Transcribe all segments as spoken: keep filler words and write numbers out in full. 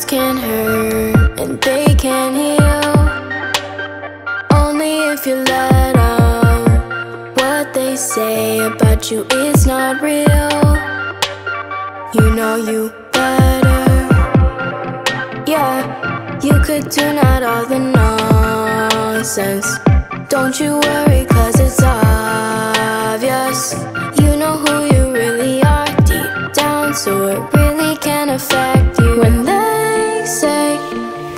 words can hurt and they can heal, only if you let them. What they say about you is not real. You know you better. Yeah, you could tune out all the nonsense. Don't you worry, cause it's obvious. You know who you really are deep down, so it really can affect you. When they say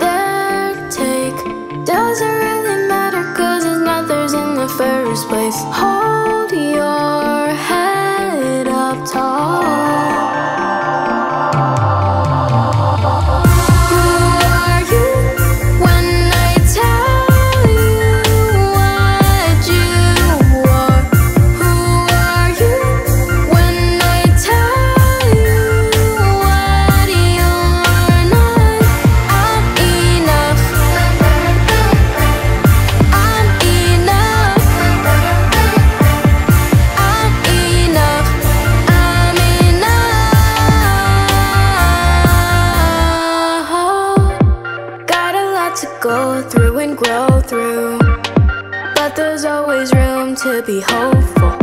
their take doesn't really matter, cause it's not theirs in the first place. Hold your head up tall. Be hopeful,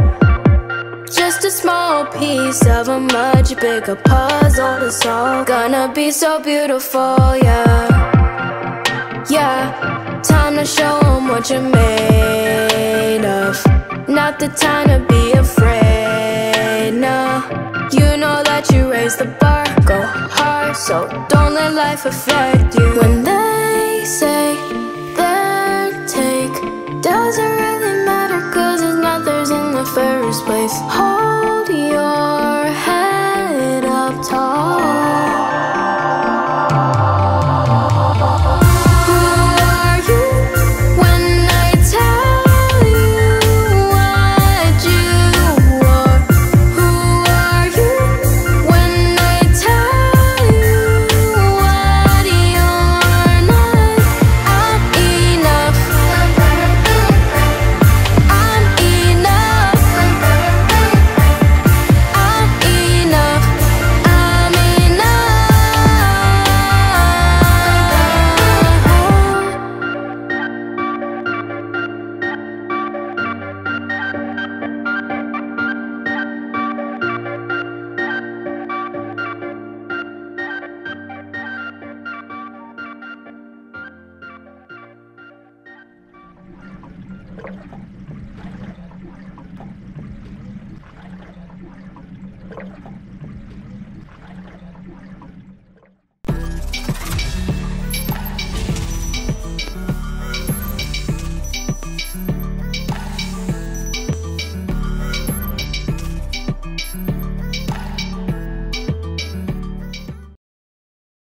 just a small piece of a much bigger puzzle. It's all gonna be so beautiful, yeah. Yeah, time to show them what you're made of. Not the time to be afraid, no. You know that you raise the bar, go hard, so don't let life affect you. When they say their take doesn't really first place, hold your head up tall. Thank you.